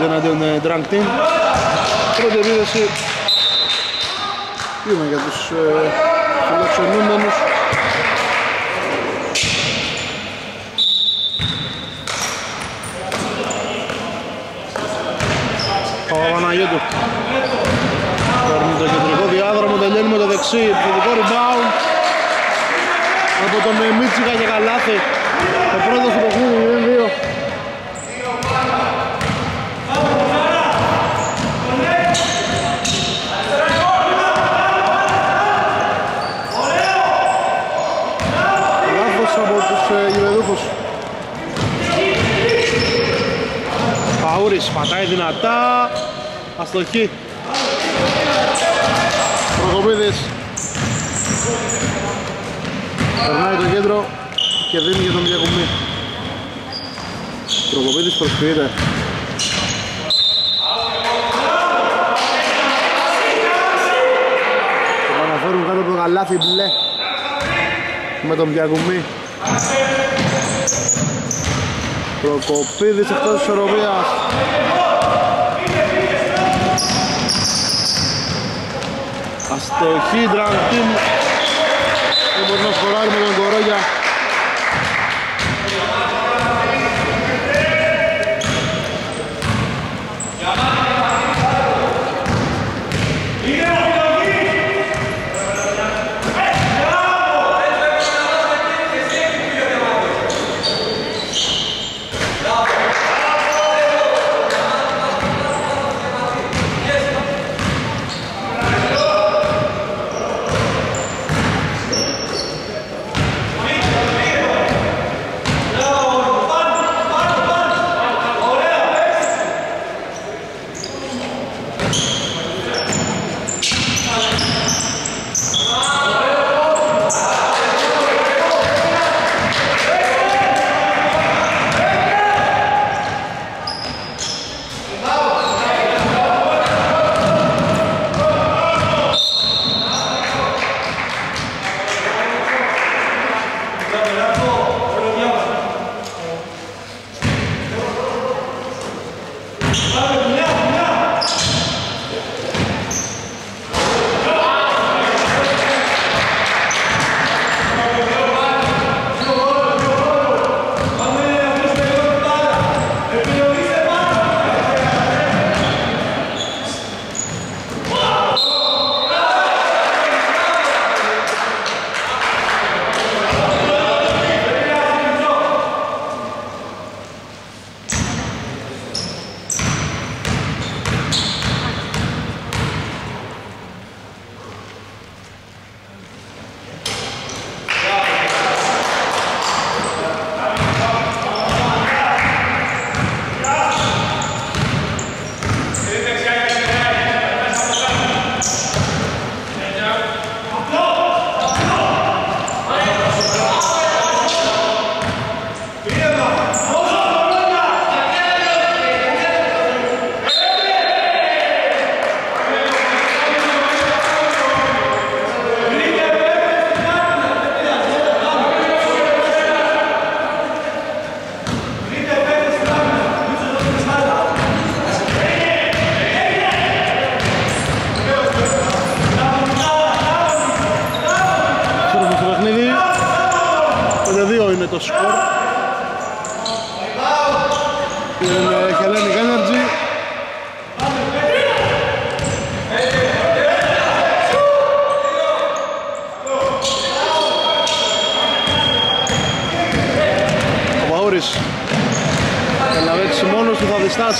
Challenge εναντίον Drunk Team. Πρώτη επίδεση είναι για τους φιλοξενούμενους. Παπαπαναγιώτου παίρνει το κεντρικό διάδρομο, τελειώνει με το δεξί, επιθετικό rebound από τον Μίτσικα και καλάθι. Το πρώτο στο παιχνίδι είναι 2. Από τους γηπεδούχους. Παούρης πατάει δυνατά, αστοχή. Προκοπίδης περνάει το κέντρο και δίνει για τον Μπιακουμί. Προκοπίδης προσποιείται. Το Παναφόρμου κάτω από το καλάθι μπλε με τον Μπιακουμί. Προκοπίδης εκτός της Οροβίας. Αστοχή Drunk Team. Δεν μπορεί να σκοράρει με τον Γκορόγια.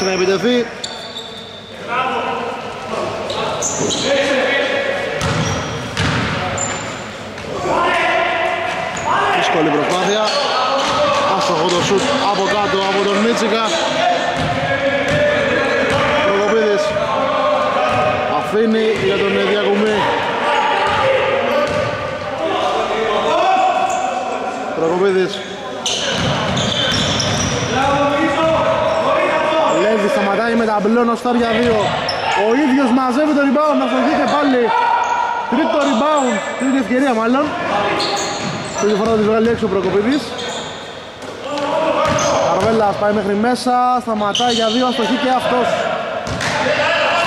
Να επιτεθεί. Δύσκολη προσπάθεια. Άστοχο το σουτ από κάτω από τον Μίτσικα. Προκοπίδης αφήνει για τον Διακομίου. Προκοπίδης σταματάει με τα μπλε νοστάρια 2. Ο ίδιος μαζεύει το rebound, να στοχεί και πάλι. Τρίτο rebound, τρίτη ευκαιρία μάλλον. Τρίτη φορά θα τη βγάλει έξω ο Προκοπίδης. Αρβέλλας πάει μέχρι μέσα, σταματάει για δύο, αστοχή και αυτός.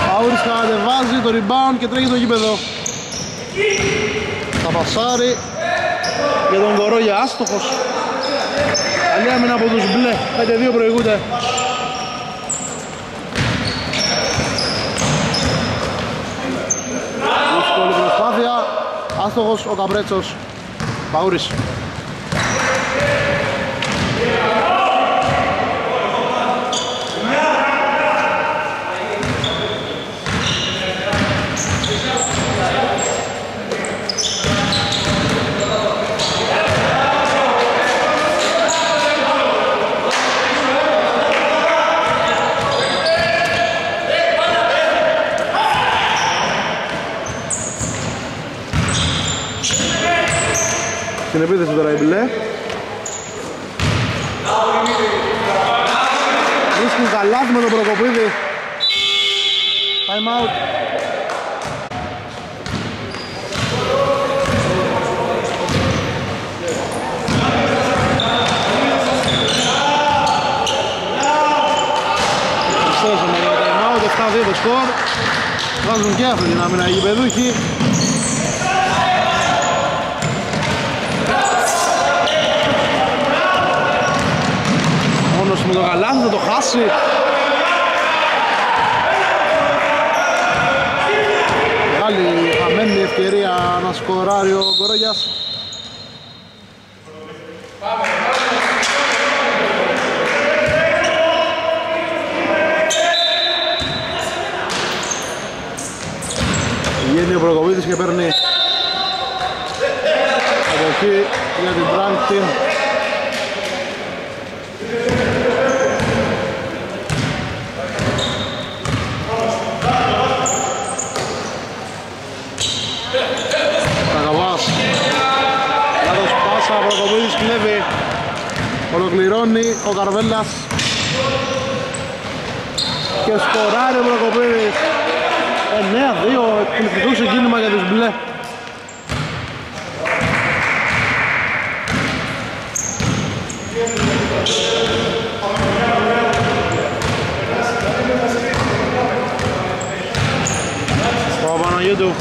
Παούρης κατεβάζει το rebound και τρέχει το γήπεδο. Θα πασάρει για τον Γκορόγια, άστοχος. Ταλιά έμεινε από τους μπλε, 5-2 προηγούνται. Δύσκολη προσπάθεια, άστοχος ο Καμπρέτσος. Παούρης. Στην επίθεση του Τοραϊμπλέ. Βρίσκουν καλάθι με τον Προκοπίδη. Time out. Επιστρέψαμε με το time out, 7-2 το σκορ. Βάζουν και αυτοί να μην αγιπεδούχοι. Με το γαλάζι θα το χάσει. Άλλη χαμένη ευκαιρία να σκοράρει ο Γκορέκιας. Βγαίνει ο Προκοπίδης και παίρνει εποχή για την Drunk Team. Ολοκληρώνει ο Καρβέλας και σκοράρει ο Προκοπίδης. 9-2, εκπληκτικό συγκίνημα για τους μπλε. Παπαπαναγίου.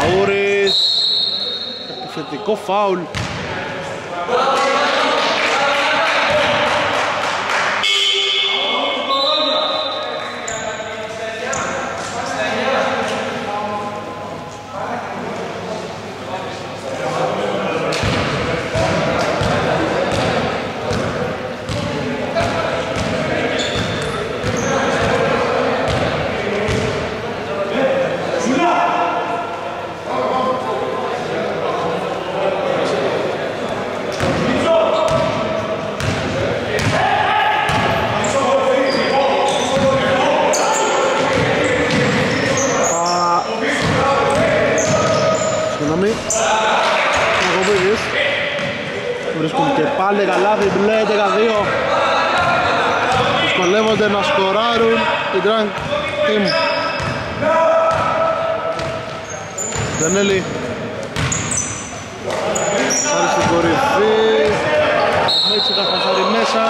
Παούρης. Επιθετικό φάουλ. Πάλι καλάθι, μπλε 12. Δυσκολεύονται να σκοράρουν οι Drunk Team. Δενέλη. Πάρει στην κορυφή. Μέτσι τα φασάρει μέσα.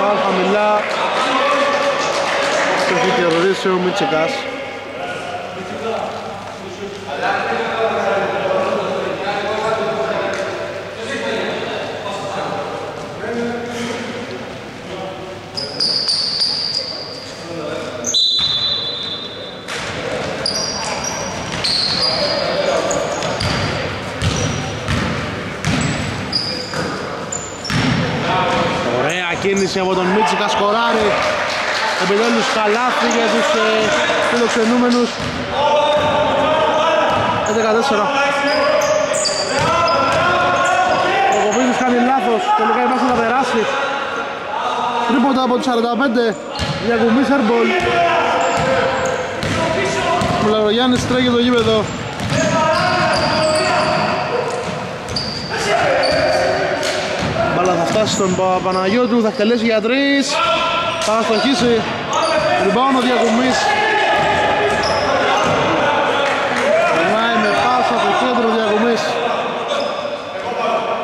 Πάλι χαμηλά. Και έχει κερδίσει ο Μίτσικας. Κίνηση από τον Μίτσικα, σκοράρει επιτέλους καλάθι για τους φιλοξενούμενους. 11-4. Ο Προκοπίδης κάνει λάθος, τελικά η μπάσα θα περάσει. Τρίποτα από τους 45, Διακομίου airball. Ο Μουλαρογιάννης τρέχει το γήπεδο. Στον Παναγιώτου, θα εκτελέσει για τρεις, θα αστοχίσει, rebound ο Διακομής. Περνάει με πάσα στο κέντρο ο Διακομής,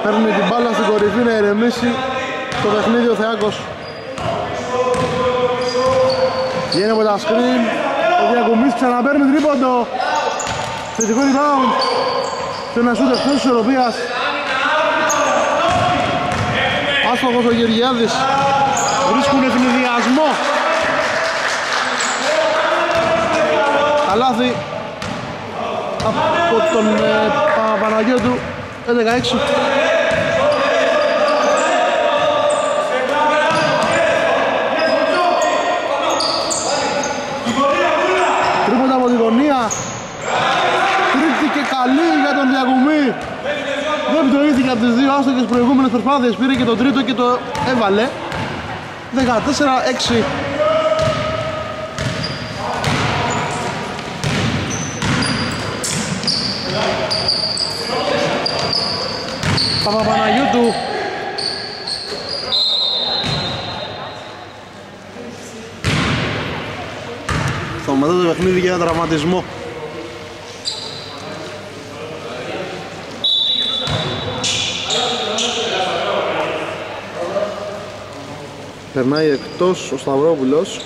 παίρνει την μπάλα στην κορυφή να ηρεμήσει. στο παιχνίδι ο Θεάκος. Βγαίνει από τα screen, ο Διακομής ξαναπαίρνει τρίποντο. Θετικό rebound, σε ένα σούτ εκτός της ισορροπίας. Άστοχος ο Γεωργιάδης, βρίσκουν ευνηδιασμό. Καλάθι από τον Παναγιώτου, 11-16. Τρίποτα από τη γωνία, τρίτη και καλή για τον Διακομί. Δεν πτωήθηκε από τις δύο άστοχες προηγούμενες προσπάθειες, πήρε και το τρίτο και το έβαλε. 14-6. Παπαπαναγιώτου. Σταματάτε το παιχνίδι για ένα τραυματισμό. Περνάει εκτός ο Σταυρόπουλος.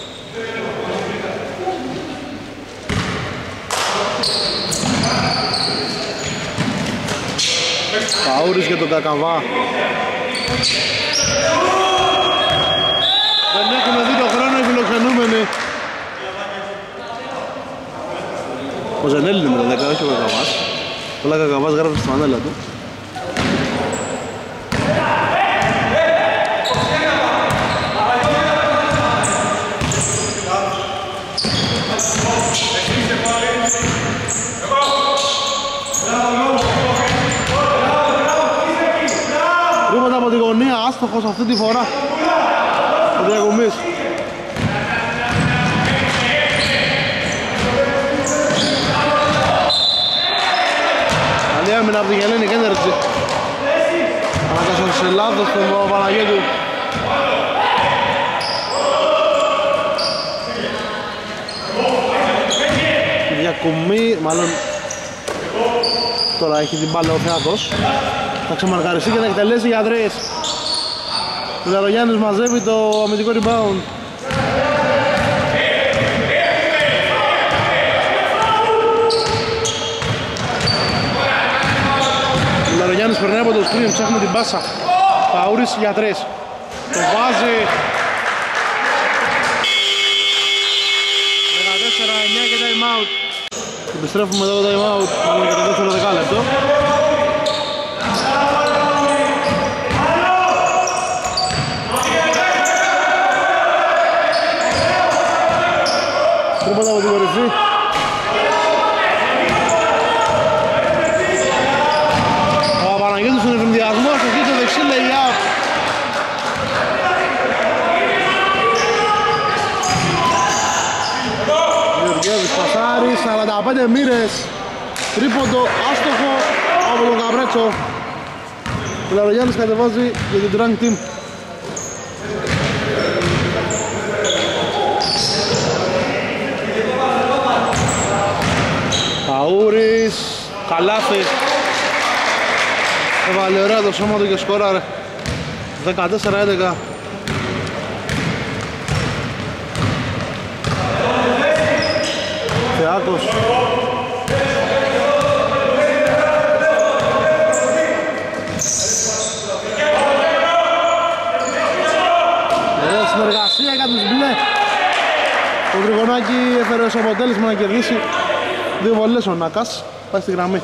Παούρης για τον Κακαβά. Δεν έχουμε δει τον χρόνο οι φιλοξενούμενοι. Ο Ζενέλη είναι με τον 10, όχι ο Κακαβάς. Όλα Κακαβάς γράφει στη φανέλα του. Άστοχος αυτή τη φορά ο Διακομής. Καλή άμυνα από την Hellenic Energy. Ανακάσαν σε λάθος τον Παναγιώτη. Διακομί, μάλλον τώρα έχει την μπάλα ο Θεάκος. Θα ξεμαρκαριστεί και θα εκτελέσει για τρεις. Ο Λαβρογιάννης μαζεύει το αμυντικό rebound. Ο Λαβρογιάννης περνάει από το screen, ψάχνει την πάσα. Παούρης για τρεις. Το βάζει. 14-9 και time out. Επιστρέφουμε εδώ το time out, μάλλον για το δεύτερο δεκάλεπτο. Τρίποντα από την κορυφή. Ο Παναγιώτης στον ευνηδιασμό, αστοχή στο δεξί lay-out. Γεωργιάδης Πασάρης, 45 μοίρες. Τρίποντο άστοχο από τον Καμπρέτσο. Ο Λαβρογιάννης κατεβάζει για την Drunk Team. Παούρης, καλάθι. Έβαλε ωραία το σώμα του και σκόραρε. 14-11. Θεάκος. Ωραία συνεργασία για τους μπλε. Το τριγωνάκι έφερε ως αποτέλεσμα να κερδίσει δύο βολές ο Νάκας, πάει στη γραμμή.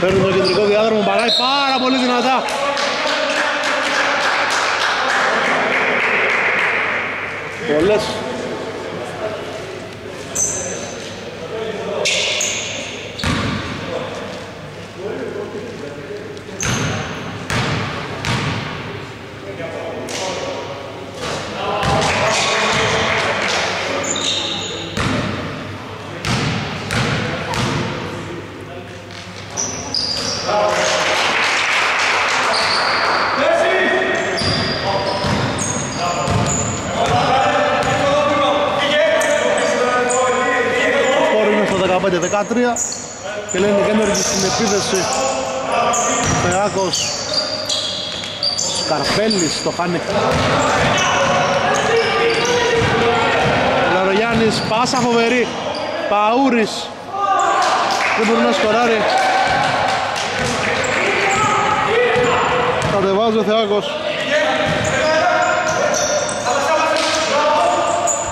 Παίρνει το κεντρικό διάδρομο, παράει πάρα πολύ δυνατά. Πολλές. Σκόρ είναι στο 15-13. Και λένε Hellenic Energy στην επίθεση. Θεάκος, Σκαρπέλης, το χάνει. Μελλαραγιάννης, πάσα φοβερή. Παούρης δεν μπορεί να σκοράρει. Κατεβάζει ο Θεάκος.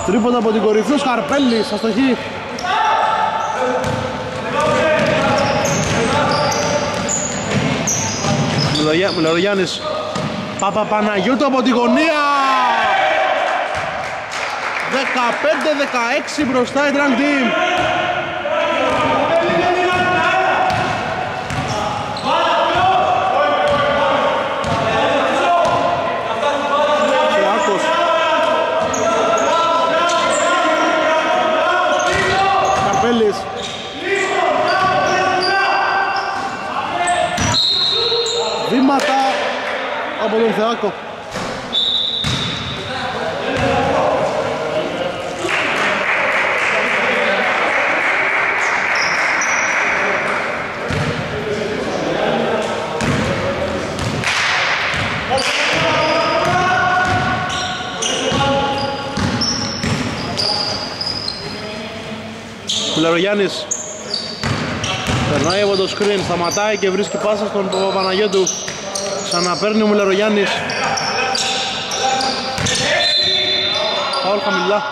Τρίποτα από την κορυφή, ο Σκαρπέλης, αστοχή. Μουλαρογιάννης, Παπαπαναγίου από τη γωνία. 15-16 μπροστά η Drunk Team. Φεάκος. Καρπέλης. Βήματα από τον Θεάκο. Μελλαραγιάννης περνάει από το screen, σταματάει και βρίσκει πάσα στον Παπαπαναγιώτου. Ξαναπαίρνει ο Μελλαραγιάννης. Φάουλ χαμηλά.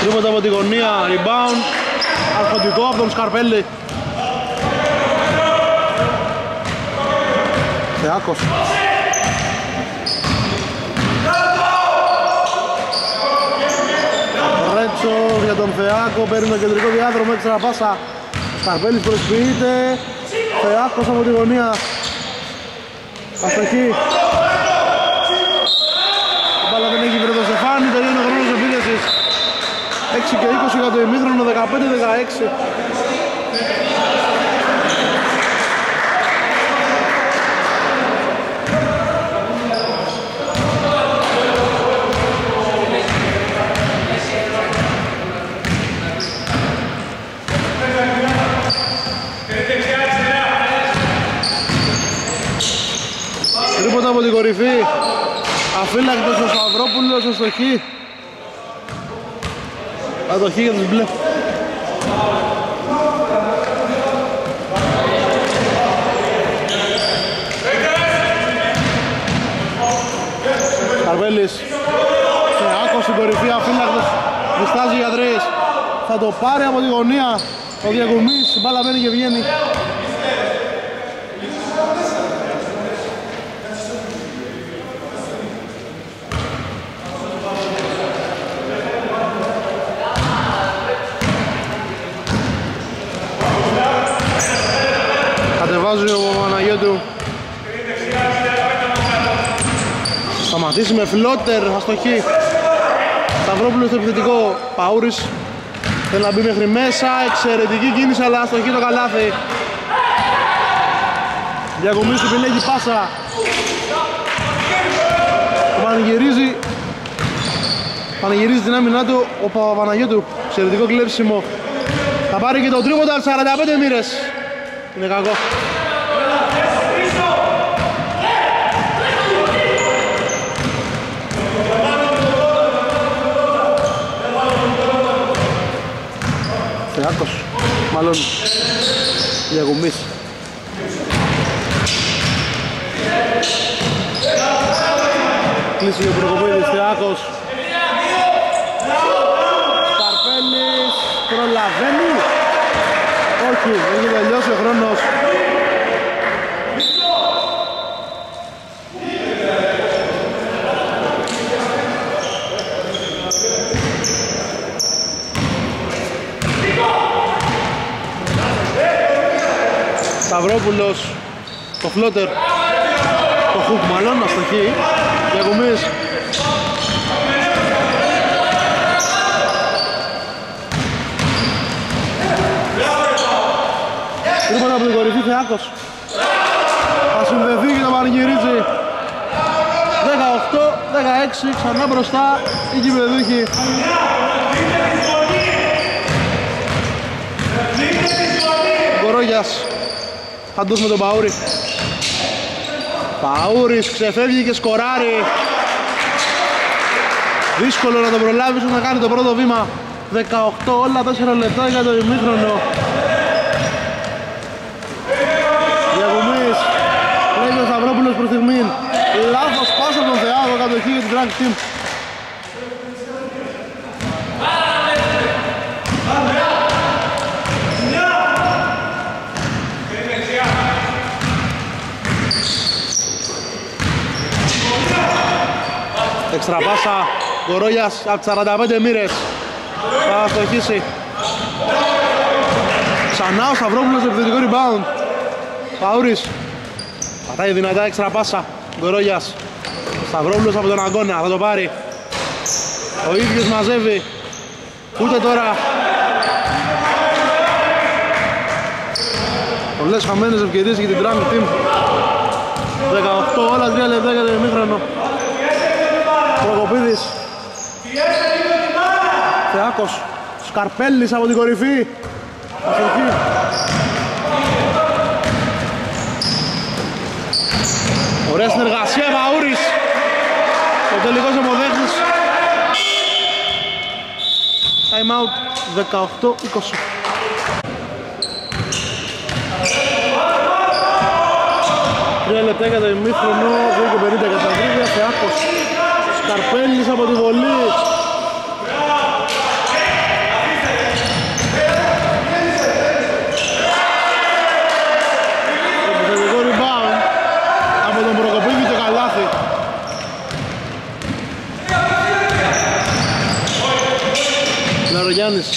Τρίποτα από τη γωνία, rebound, αρχοντικό από τον Σκαρπέλη. Θεάκος. Καμπρέτσος για τον Θεάκο, παίρνει το κεντρικό διάδρομο, έξτρα πάσα. Σκαρπέλης προσποιείται, Θεάκος από τη γωνία. Αστοχή. Η μπάλα δεν έχει βρει το στεφάνι, τελείωνε ο χρόνος επίθεσης. 6 και 20 για το ημίχρονο, 15-16. Τρίποτα από την κορυφή, αφύλακτος ο Σταυρόπουλος, αστοχή. Ατοχή για τους μπλε. Καρβέλης. Θεάκος στην κορυφή, αφύλακτος, διστάζει για τρεις. Θα το πάρει από τη γωνία ο Διακομής, μπάλα μένει και βγαίνει. Βάζει ο Παναγιώτου. Σταματήσει με Φλότερ, αστοχή. Σταυρόπουλος στο επιθετικό. Παούρης θέλει να μπει μέχρι μέσα. Εξαιρετική κίνηση, αλλά αστοχή το καλάθι. Διακομίου του επιλέγει πάσα. Παναγυρίζει. Παναγυρίζει την άμυνά του ο Παπαπαναγιώτου. Εξαιρετικό κλέψιμο. Θα πάρει και το τρίποτα από 45 μοίρες. Είναι κακό. Θεάκος, μάλλον Διακομής. Κλείσει ο Προκοπίδης, Θεάκος. Καρπέλης, προλαβαίνει. Όχι, έχει τελειώσει ο χρόνος. Σταυρόπουλος, το Φλότερ, το Χουκ μάλλον, αστοχή. Διακομής. Τρίποντα από την κορυφή, Θεάκος. Θα συνδεθεί και το Παναγυρίζει. 18-16, ξανά μπροστά η Κυπεδούχη. Γκορόγιας, χαντούς με τον Παούρη. Παούρης ξεφεύγει και σκοράρει. Δύσκολο να τον προλάβεις να κάνει το πρώτο βήμα. 18 όλα 4 λεπτά για το ημίχρονο. Διακομής, λέει ο Σταυρόπουλος προς στιγμήν. Λάθος πάσα από τον Θεάκο, κατοχή για την Drunk Team. Εξτραπάσα, Γκορόγιας από 45 μοίρες. Θα στοχίσει. Ξανά ο Σταυρόπουλος, επιθετικό rebound. Παούρης. Πατάει δυνατά, εξτραπάσα. Γκορόγιας. Σταυρόπουλος από τον αγώνα, θα το πάρει. Ο ίδιος μαζεύει. Ούτε τώρα. Πολλές χαμένες ευκαιρίες για την Drunk Team. 18 όλα 3 λεπτά για το ημίχρονο. Προκοπίδης, Θεάκος, Σκαρπέλης από την κορυφή. Αστοχή. Ωραία συνεργασία, Βαούρης. Ο τελικός αποδέχτης. Time out 18-20. Τρία λεπτά για το ημίχρονο, 2:50 για τα τρία. Θεάκος. Καρπέλης από τη βολή. Επιθετικό rebound από τον Προκοπίδη, το καλάθι. Μελλαραγιάννης.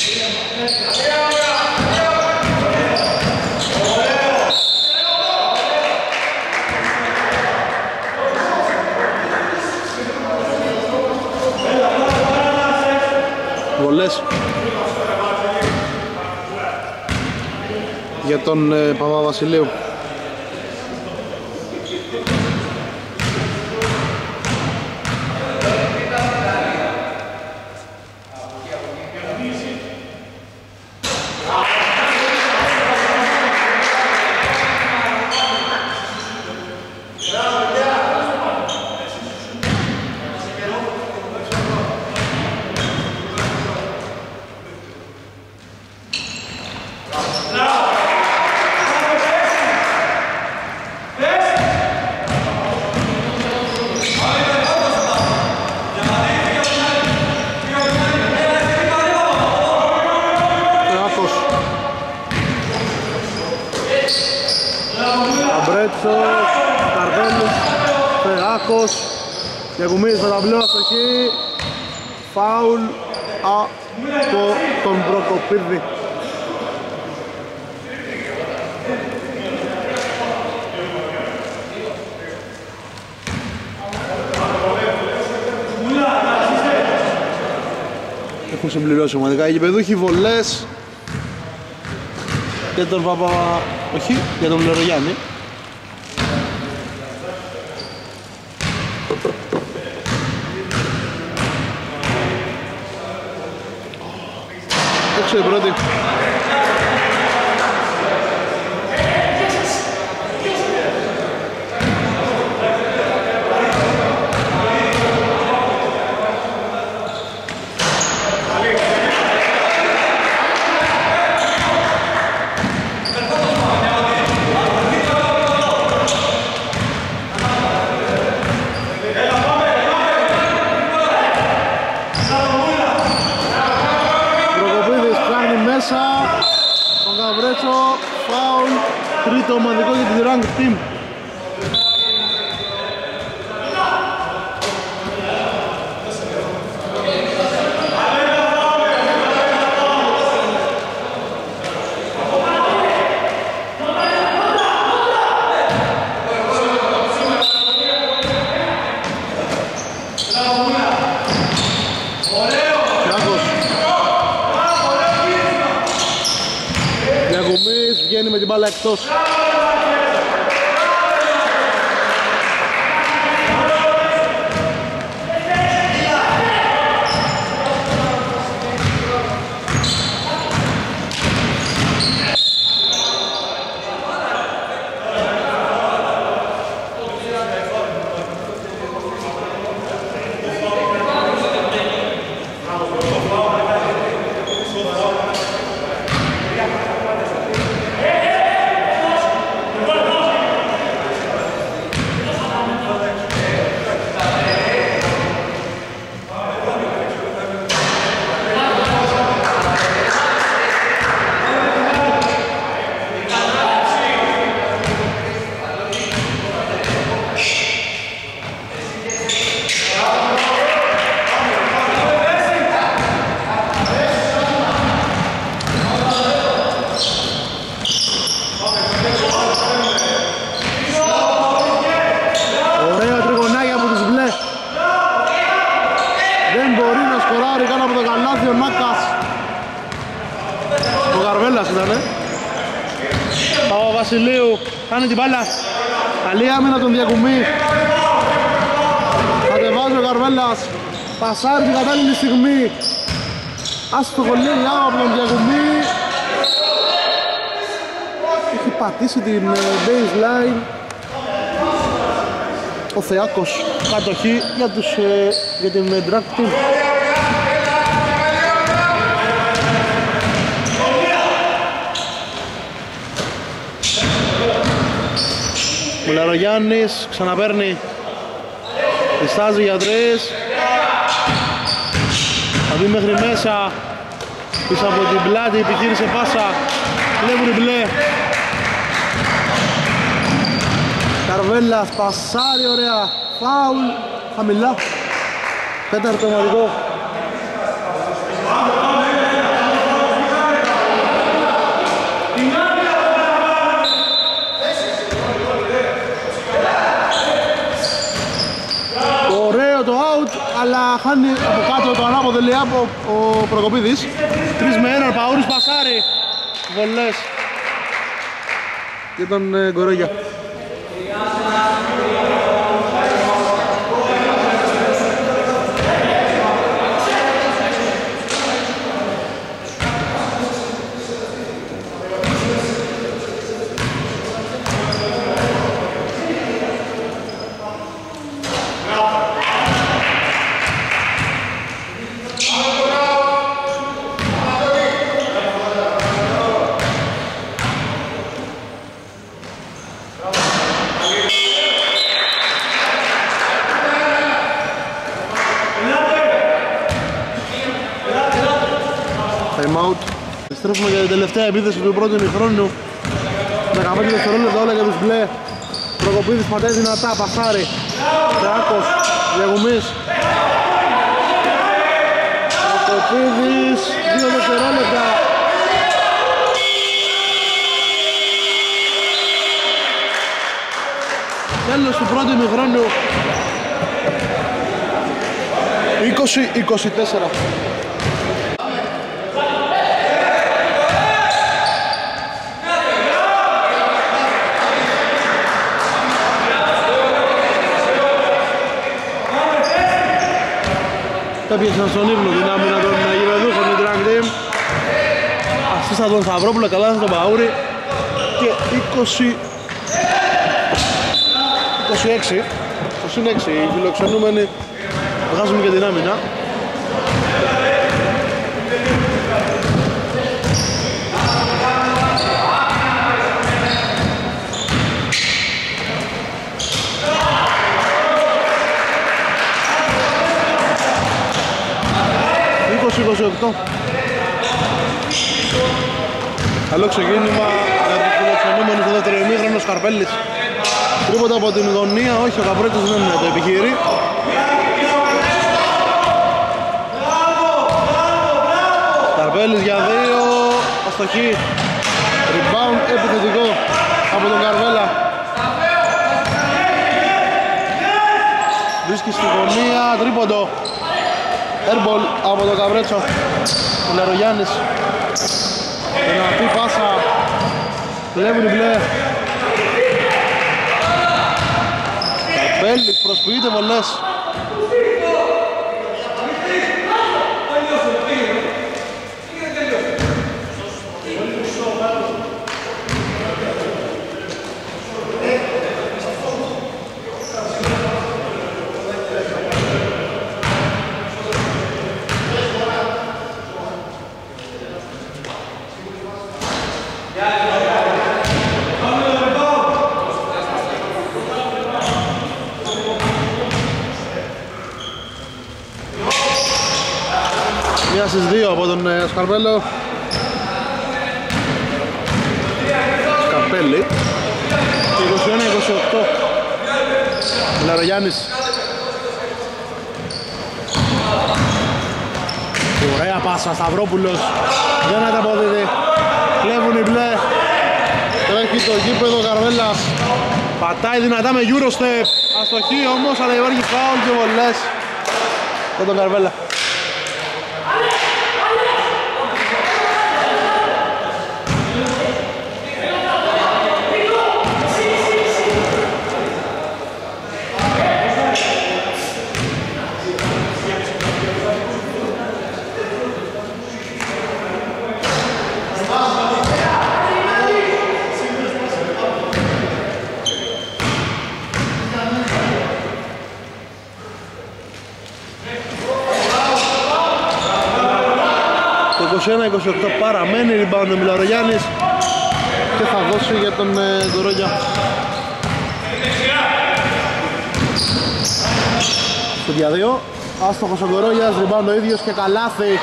Για τον Παπαβασιλείου. Καμπρέτσος, Καρβέλας, Φεάκος, Διακομί στο ταμπλό, αστοχή, φάουλ από τον Προκοπίδη. Έχουν συμπληρώσει ομαδικά οι γηπεδούχοι, βολές για τον όχι, για τον Μουλαρογιάννη. Έξω η πρώτη. βγαίνει με την μπάλα εκτός. Κάνει την μπάλα. Καλή άμυνα τον Διακομίου. Κατεβάζει ο Καρβέλας. Πασάρει την κατάλληλη στιγμή. Άστοχο λέει άμα από τον Διακομίου. Έχει πατήσει την baseline. Ο Θεάκος κατοχή για, για την Drunk Team. Μουλαρογιάννης ξαναπέρνει. Διστάζει για τρεις. Θα δει μέχρι μέσα. Πίσω από την πλάτη επιχείρησε πάσα. Βλέπουν μπλε. Καρβέλας πασάρει ωραία. Φάουλ χαμηλά. Τέταρτο ομαδικό. Αλλά χάνει από κάτω το ανάποδο από ο Προκοπίδης. 3-1, Παούρης πασάρει. Βολές για τον Γκορόγια. Στρέφουμε για την τελευταία επίθεση του πρώτου ημιχρόνου. 15 δευτερόλεπτα όλα για τους μπλε. Προκοπίδης πατάει δυνατά, πασάρι. Θεάκος, Διακομής. Προκοπίδης, 2 δευτερόλεπτα. Τέλος του πρώτου ημιχρόνου. 20-24. Έπιασαν στον ύπνο την άμυνα των γηπεδούχων του Drunk Team. Ασίστα τον Σταυρόπουλο, καλά θα τον Παούρη. Και 26 στο συν 6 οι φιλοξενούμενοι βγάζουν και την άμυνα. Καλό ξεκίνημα για τους φιλοξενούμενους στο δεύτερο ημίχρονο. Σκαρπέλης τρίποτα από την γωνία, όχι, ο Καμπρέτσος δεν το επιχείρει. Σκαρπέλης για δύο, αστοχή. Rebound επιθετικό από τον Καρβέλα. Βρίσκει στη γωνία, τρίποντο. Airball από τον Καμπρέτσο. Μουλαρογιάννης. Δυνατή πάσα Δουλεύουν οι μπλε. Καρπέλης προσποιείται βολές. Μία στις δύο από τον Σκαρπέλο. Σκαρπέλη 21-28. Μελλαραγιάννης. Ωραία πάσα, Σταυρόπουλος. Δεν ανταποδίδει. Κλέβουν οι μπλε. Τρέχει το γήπεδο Καρβέλας. Πατάει δυνατά με Eurostep. Αστοχή όμως, αλλά υπάρχει φάουλ και βολές για τον Καρβέλα. Το 21-28 παραμένει, rebound ο Μουλαρογιάννης και θα δώσει για τον Γκορόγια. Στο διαδύο, άστοχος ο Γκορόγιας, rebound ο ίδιος και καλάθι 21-30.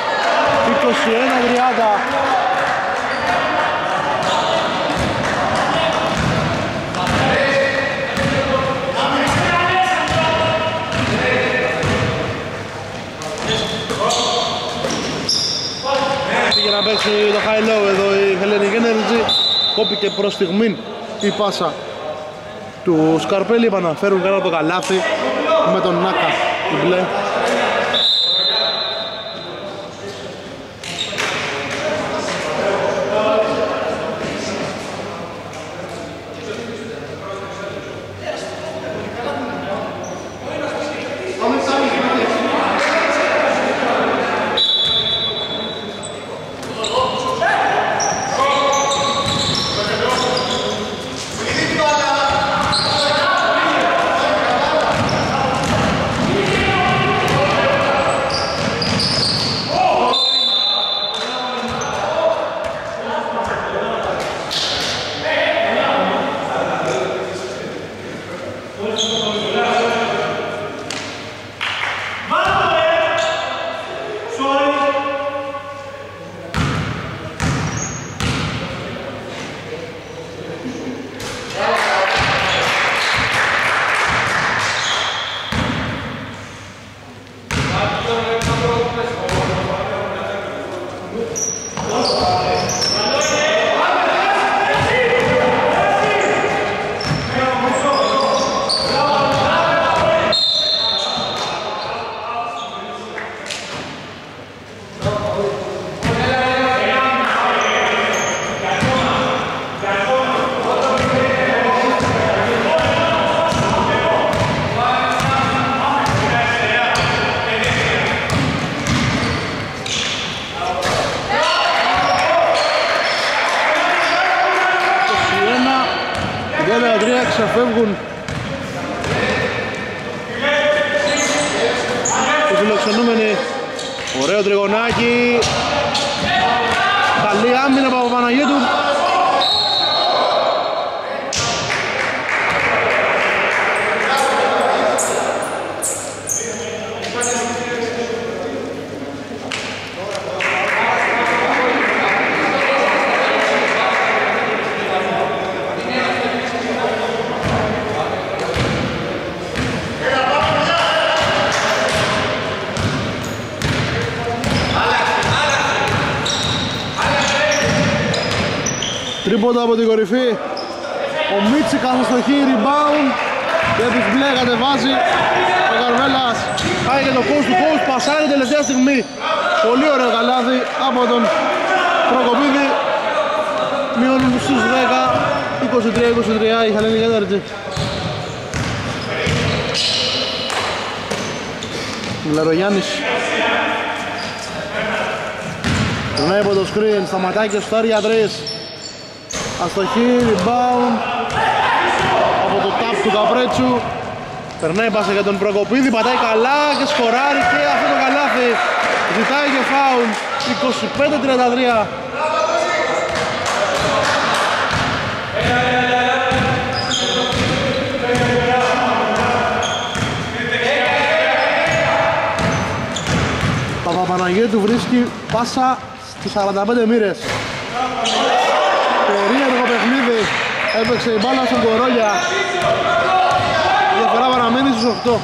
Για να παίξει το high low εδώ η Hellenic Energy. Κόπηκε προς στιγμήν η πάσα του Σκαρπέλη. Επαναφέρουν κάτω από το καλάθι με τον Νάκα. Η μπλε. Τρίποντα από την κορυφή, ο Μίτσικας αστοχή, rebound και τους μπλε κατεβάζει ο Καρβέλας, πάει και το coast to coast, πασάρει τελευταία στιγμή, πολύ ωραίο καλάδι από τον Προκοπίδη, μειώνουν στους 10, 23, 23 η Hellenic Energy. Μουλαρογιάννης περνάει από το screen, σταματάει και στάρει για 3. Αστοχή, rebound από το tap του Καμπρέτσου. Περνάει πάσα για τον Προκοπίδη, πατάει καλά και σκοράρει και αυτό το καλάθι. Ζητάει και φάουλ, 25-33. Παναγιώτου βρίσκει πάσα στις 45 μοίρες. Περίεργο παιχνίδι έπαιξε η μπάλα στον Γκορόγια. Η διαφορά παραμένει στους 8.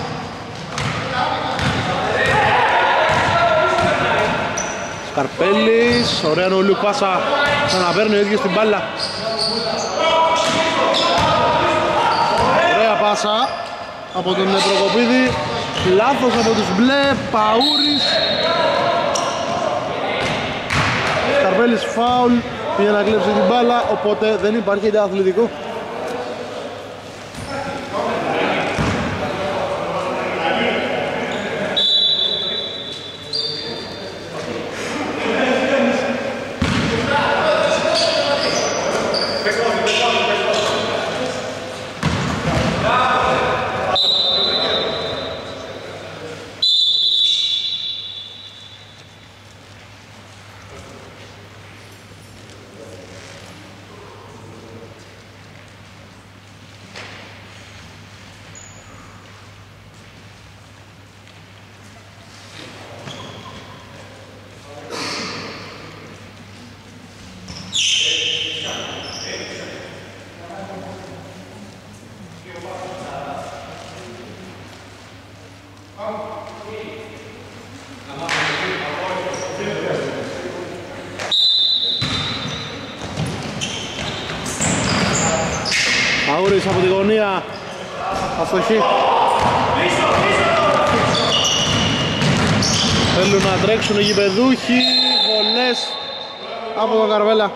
Σκαρπέλης, ωραία νουλού πάσα, ξαναπαίρνει ο ίδιος την μπάλα. Ωραία πάσα από τον Προκοπίδη, λάθος από τους μπλε, Παούρης. Καρβέλης φάουλ, πήγε να κλέψει την μπάλα, οπότε δεν υπάρχει είτε αθλητικό. Παούρης από τη γωνία, αστοχή. Θέλουν να τρέξουν οι γηπεδούχοι, βολές από τον Καρβέλα.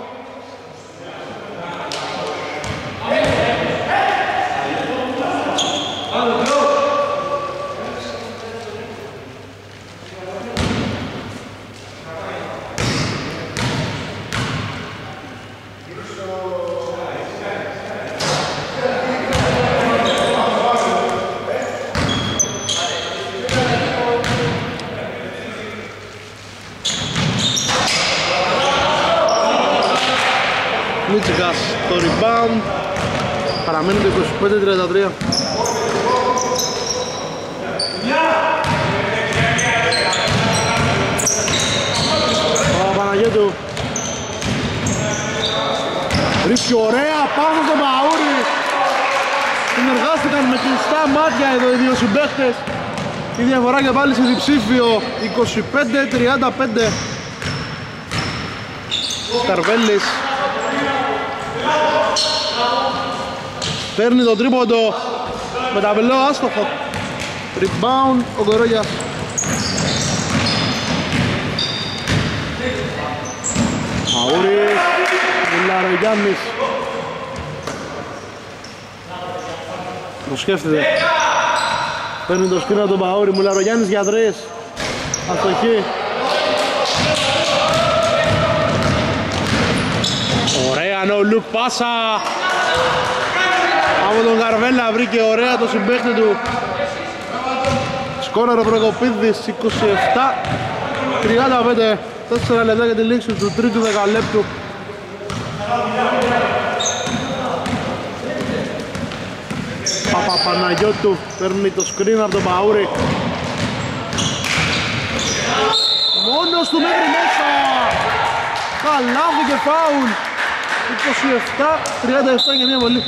Το rebound παραμένει το 25-33. Ο Παναγιώτου ρίχνει ωραία πάνω στον Παούρη. Συνεργάστηκαν με κλειστά μάτια εδώ οι δύο συμπαίκτες. Η διαφορά και πάλι σε διψήφιο 25-35. Καρβέλης παίρνει το τρίποντο με ταπελό άστοχο. Rebound ο Γκορόγιας. Παούρης, Μουλαρογιάννης. Το σκέφτεται. Παίρνει το σκήνα τον Παούρη, Μουλαρογιάννης για 3. Αστοχή. Ωραία no look πάσα από τον Καρβέλα, βρήκε ωραία το συμπαίχτη του. Σκόραρε ο Προκοπίδης, 27-35, 4 λεπτά για τη λήξη του τρίτου δεκαλέπτου. Παπαπαναγιώτου παίρνει το screen από τον Παούρη. Μόνος του μέχρι μέσα. Καλάβει και φάουλ. 27-37 για μια βολή.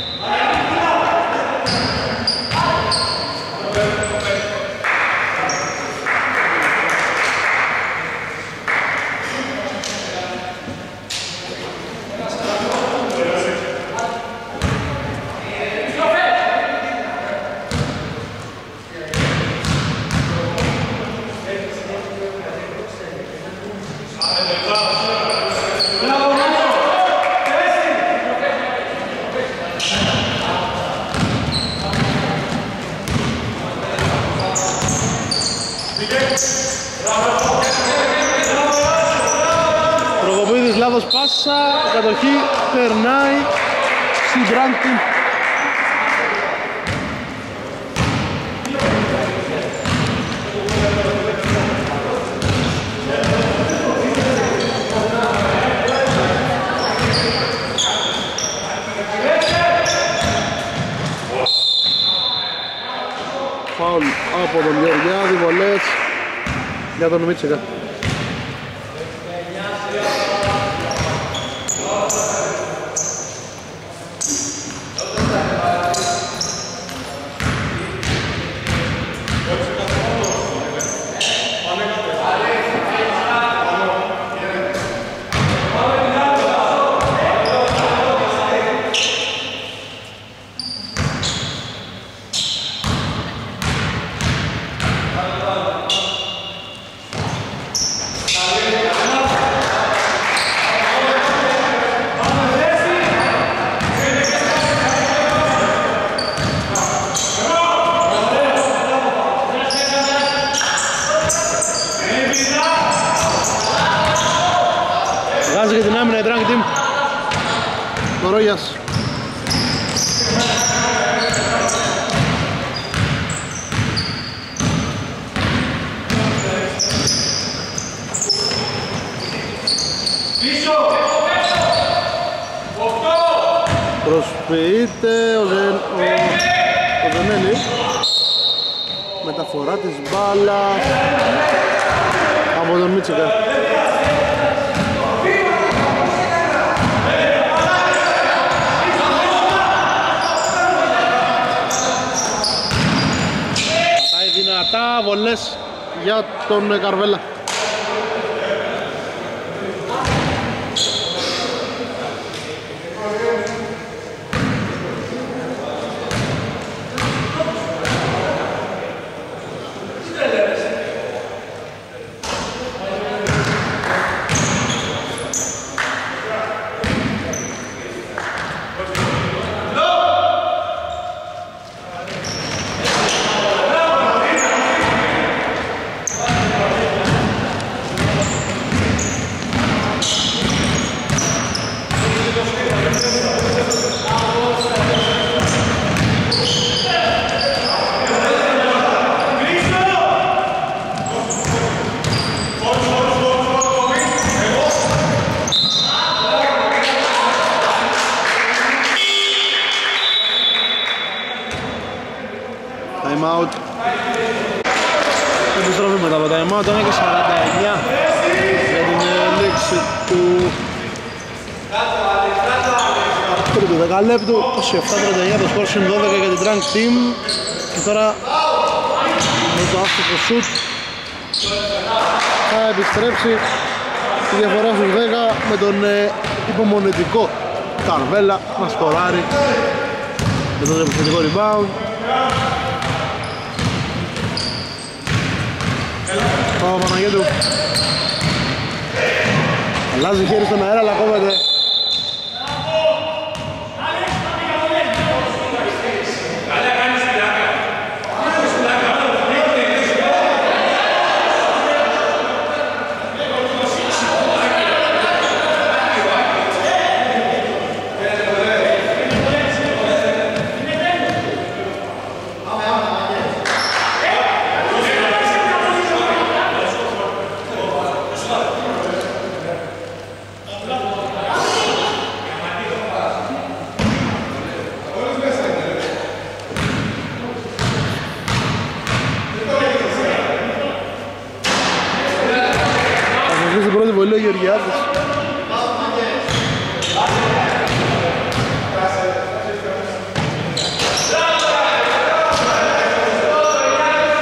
Προκοπίδης, λάθος πάσα, κατοχή περνάει στην Drunk Team. Φάουλ από τον Γκορέκια, βολές για τον Μίτσικα. Οροβίας. Προσποιείται ο Δεμένης. Μεταφορά της μπάλας από τον Μίτσικα. Τα βολές για τον Καρβέλα. Λεπτού, 27-39 το σκορ συν 12 για την Drunk Team. Και τώρα με το άσκοπο σουτ θα επιστρέψει τη διαφορά στους 10 με τον υπομονετικό Καρβέλα να σκοράρει με τον επιθετικό rebound. Πάμε Παναγιώτου. Αλλάζει χέρι στον αέρα αλλά κόβεται.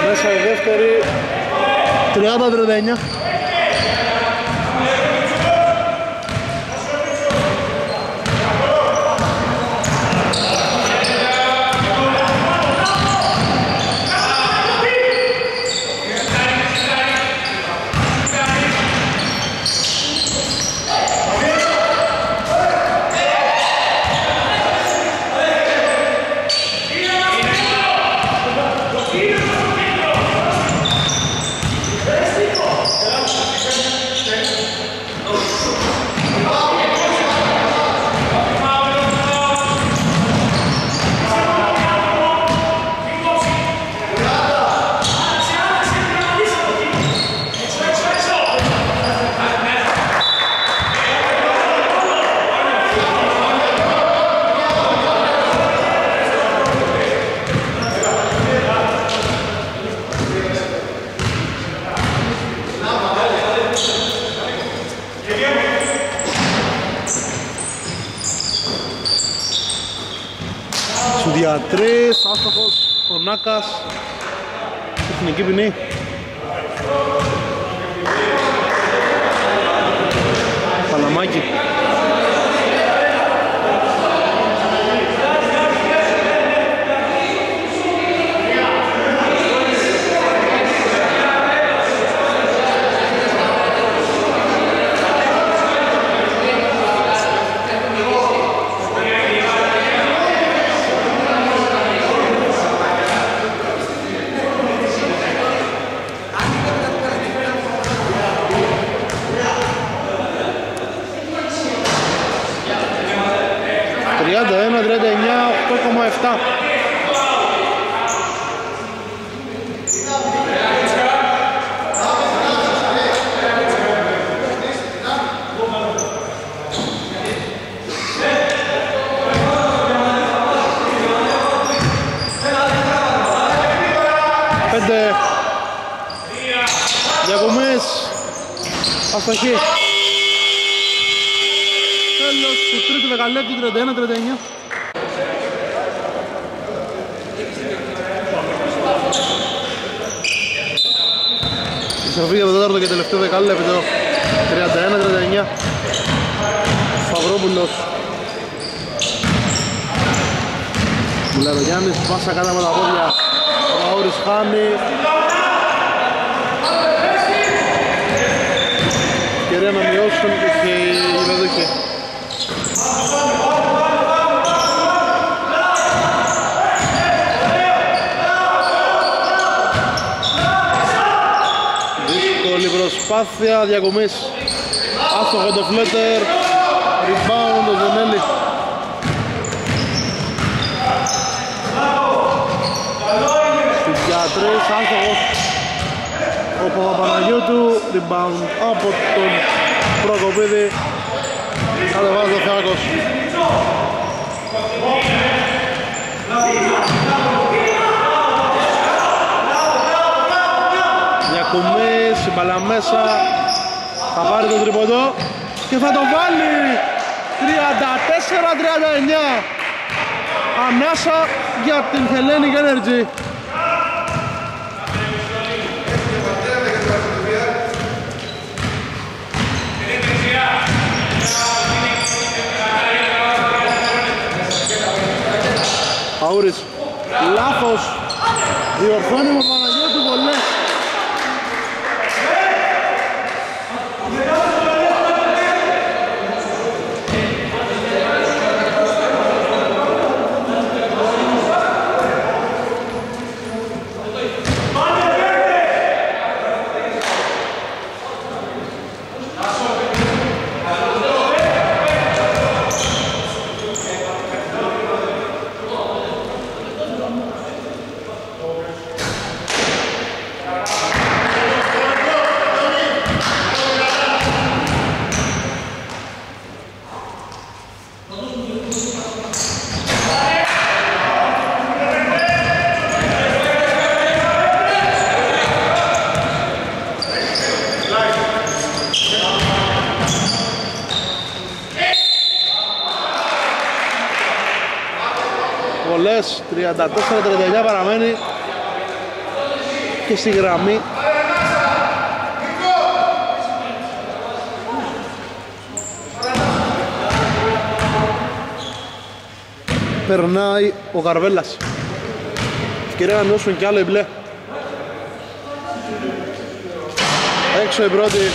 Μέσα η δεύτερη 30-39. Σου διατρές, άστοχος, ο Νάκας. Τεχνική ποινή. Παλαμάκι. Αστοχή. Τέλος του τρίτου δεκαλέπτου, 31-39. Η σορφή για το τέταρτο και τελευταίο δεκαλέπτο, 31-39. Σταυρόπουλος, Μουλαρογιάννης, πάσα κάτω από τα πόδια. Ο Παούρης χάνει. Κυρία να μειώσουν και οι μεδούχοι. Δύσκολη προσπάθεια διακομής. Άστοχο το Φλότερ. Rebound ο Ζενέλη. Στις γιατρές άστοχος. Ο Παπαπαναγιώτου, rebound από τον Προκοπίδη, κατεβάζει ο Θεάκος. Διακομής, η μπαλά μέσα, θα πάρει τον τρίποντο και θα τον βάλει. 34-39, ανάσα για την Hellenic Energy. Παούρης, λάθος, διορθώνει με Παναγιώτη βολές. Βολές, 34-39 παραμένει και στη γραμμή. Περνάει ο Καρβέλας. Ευκαιρία να μειώσουν κι άλλο οι μπλε. Έξω η πρώτη.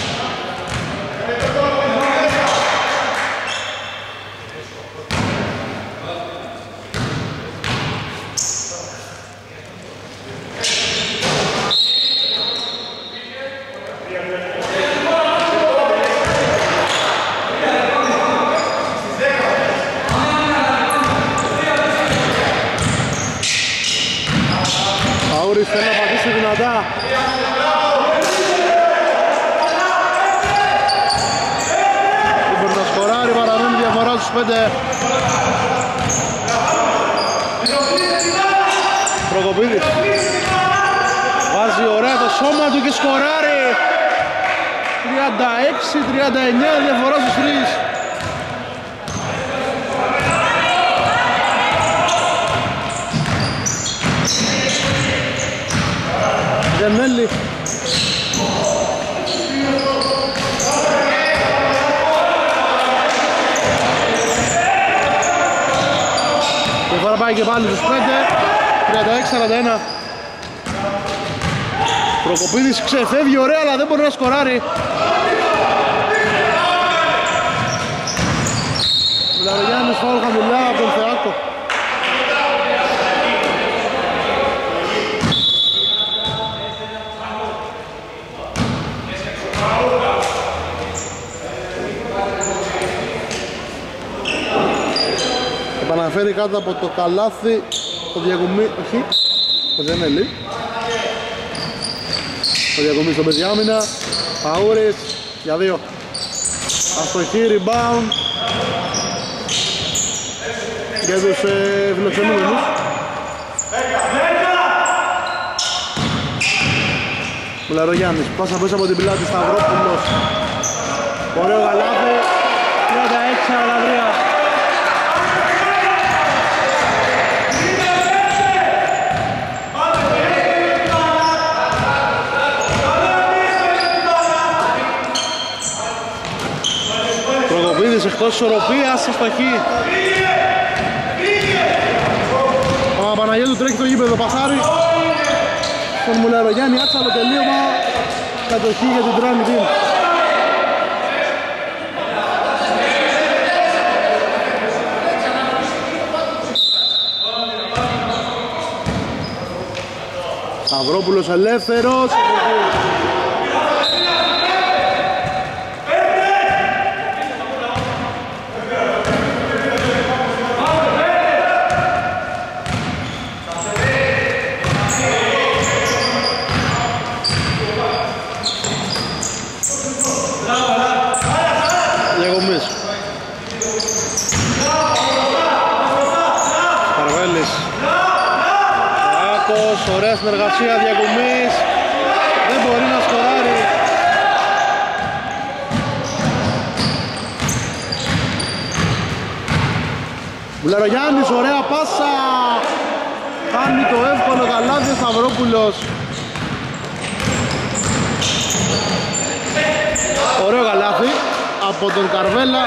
Προκοπίδης βάζει ωραία το σώμα του και σκοράρει. 36-39 διαφορά στους τρεις. πάει και πάλι τους 5, 36-41. Προκοπίδης ξεφεύγει ωραία, αλλά δεν μπορεί να σκοράρει. Μελλαραγιάννης φάουλ χαμηλά από τον Θεάκο. Επαναφέρει κάτω από το καλάθι το Διακομίου, όχι, το Ζενέλη. Το Διακομίου στον πεδιάμυνα, Παούρης για 2. Αστοχή, rebound για τους φιλοξενούμενους. Μουλαρογιάννης, πάσα πίσω από την πλάτη, Σταυρόπουλος. Ωραίο καλάθι, 36-43. Εκτός ισορροπίας, αστοχή. Ο Παναγιώτου τρέχει το γήπεδο, πασάρι τον Μουλαρογιάννη, άτσαλο τελείωμα, κατοχή για την Drunk Team. Σταυρόπουλος ελεύθερος. Ωραία συνεργασία Διακομής, δεν μπορεί να σκοράρει. Μουλαρογιάννης, ωραία πάσα, κάνει το εύκολο καλάδι, Σταυρόπουλος. Ωραίο καλάδι από τον Καρβέλα.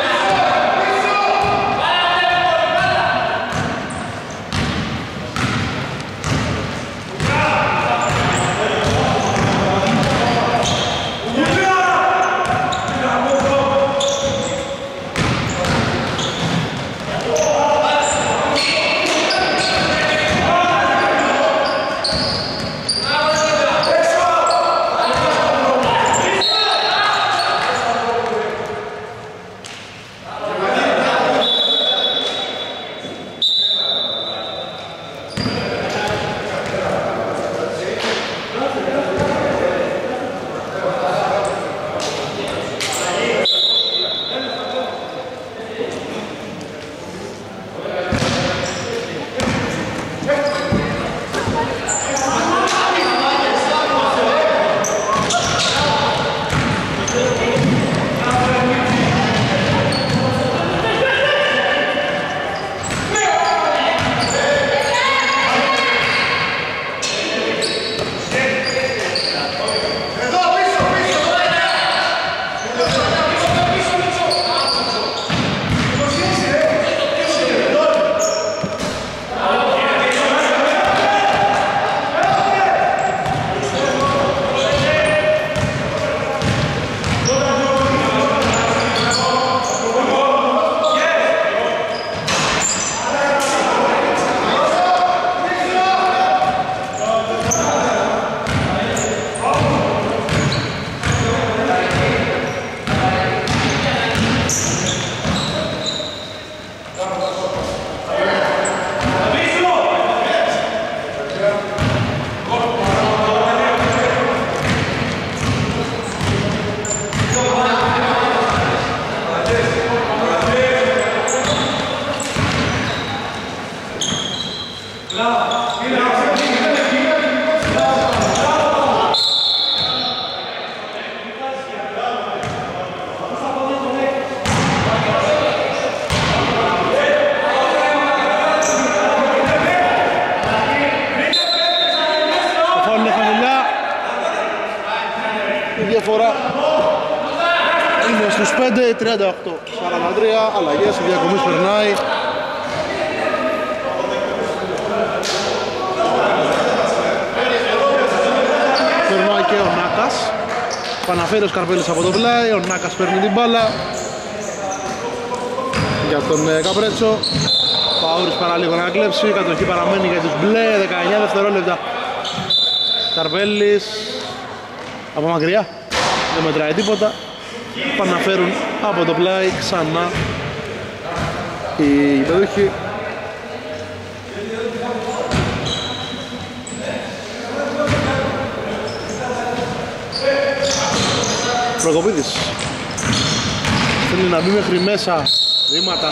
Αλλαγές, ο Διακομής περνάει. επαναφέρει ο Σκαρπέλης από το πλάι, ο Νάκας παίρνει την μπάλα για τον Καμπρέτσο. Παούρης παραλίγο να κλέψει, κατοχή παραμένει για τους μπλε, 19 δευτερόλεπτα. Καρβέλης από μακριά, δεν μετράει τίποτα. Παναφέρουν από το πλάι ξανά οι παιδούχοι. Προκοπίδης θέλει να μπει μέχρι μέσα, βήματα.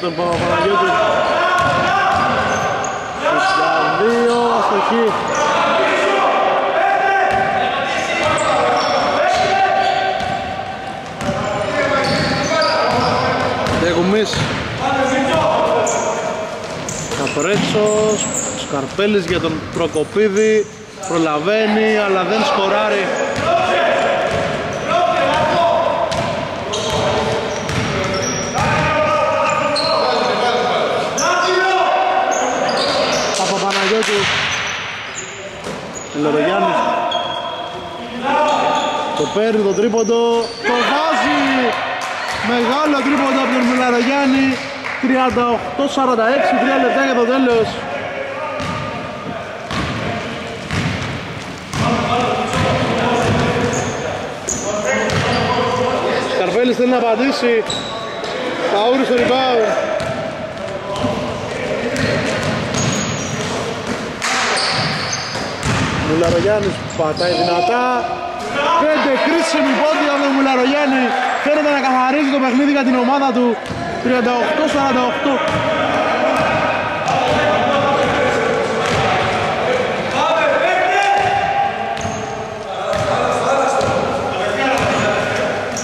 Τον Παπαπαναγιώτη 62, αστοχή. Διακομής Καπρέτσος, Σκαρπέλης για τον Προκοπίδη, προλαβαίνει αλλά δεν σκοράρει. Μουλαρογιάννης το παίρνει το τρίποντο, το βάζει, μεγάλο τρίποντο από τον Μουλαρογιάννη. 38-46, 3 λεπτά για το τέλος. Σκαρπέλης θέλει να πατήσει, Παούρης στο rebound. Μουλαρογιάννης πατάει δυνατά, 5 κρίσιμη πόντια από τον Μουλαρογιάννη, φαίνεται να καθαρίζει το παιχνίδι για την ομάδα του. 38-48.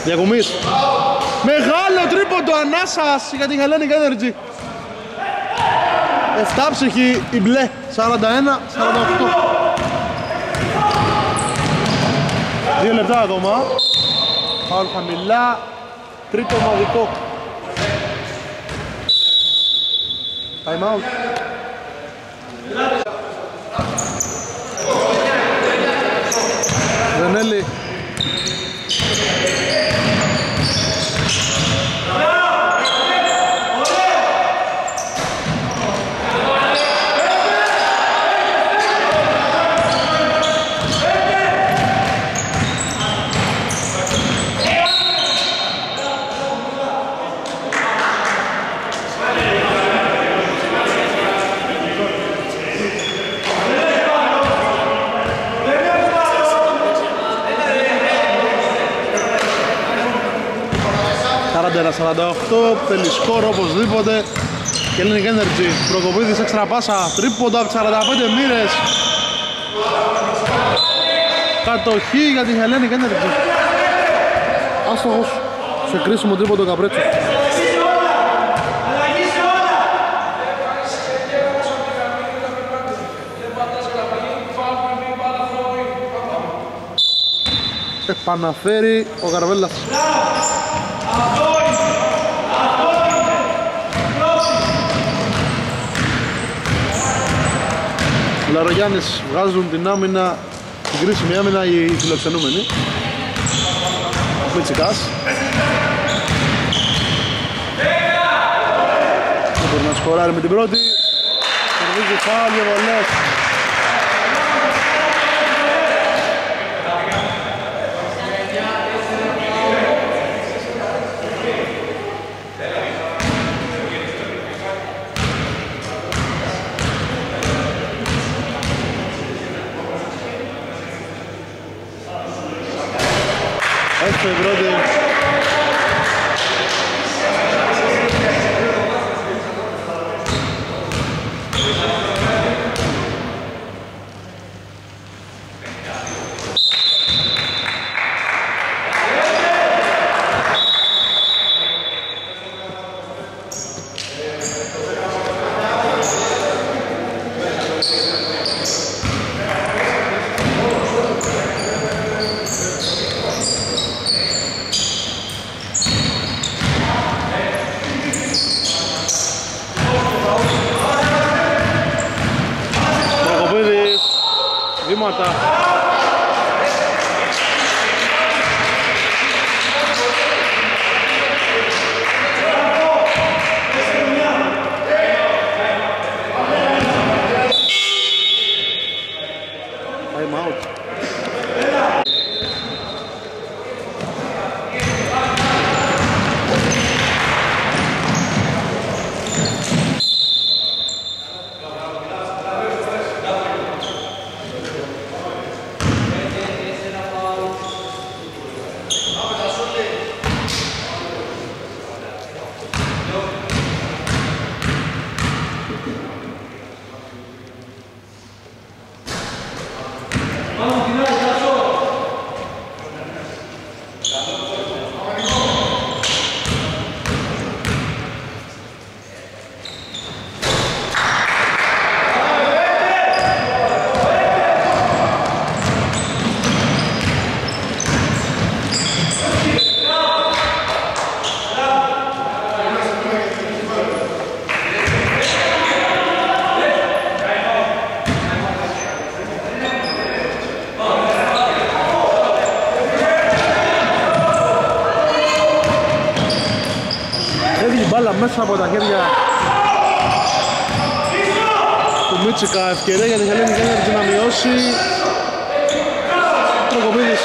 Διακομής, μεγάλο τρίποντο ανάσας για τη Hellenic Energy, 7 ψυχή η μπλε, 41-48. 2 λεπτά ακόμα, φάουλ χαμηλά, τρίτο ομαδικό. Time out. Ζενέλη. Θέλει σκορ οπωσδήποτε και Hellenic Energy. Προκοπίδης έξτρα πάσα, τρίποντα από 45 μοίρες, κατοχή για την Hellenic Energy. Άστοχος σε κρίσιμο τρίποντο Καπρέτσου. Επαναφέρει ο Καρβέλλας. Μουλαρογιάννης βγάζουν την άμυνα, την κρίσιμη άμυνα οι φιλοξενούμενοι. Μητσικάς. Δεν μπορεί να σκοράρει με την πρώτη. Κερδίζει πάλι ο βολές. πράγματα. Από τα χέρια του Μίτσικα, ευκαιρία για την Hellenic Energy να μειώσει. Προκοπίδης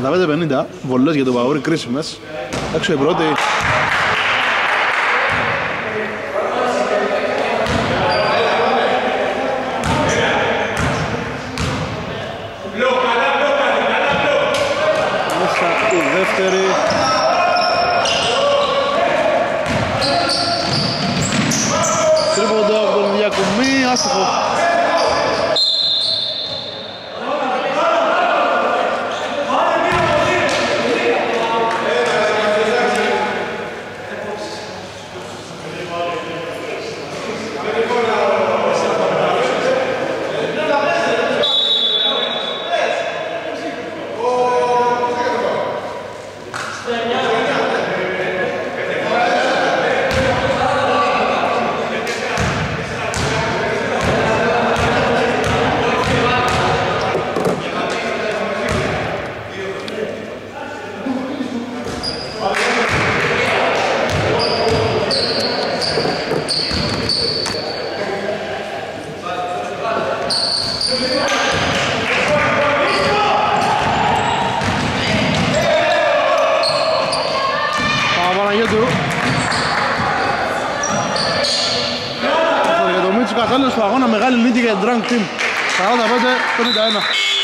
τα 5.50, βολές για τον Παούρη κρίσιμες. Έξω η πρώτη. Μέσα η δεύτερη. Τρίποντο από τον Διακομί, άστοχο. Τέλος του αγώνα, μεγάλη νίκη για την Drunk Team 45-51.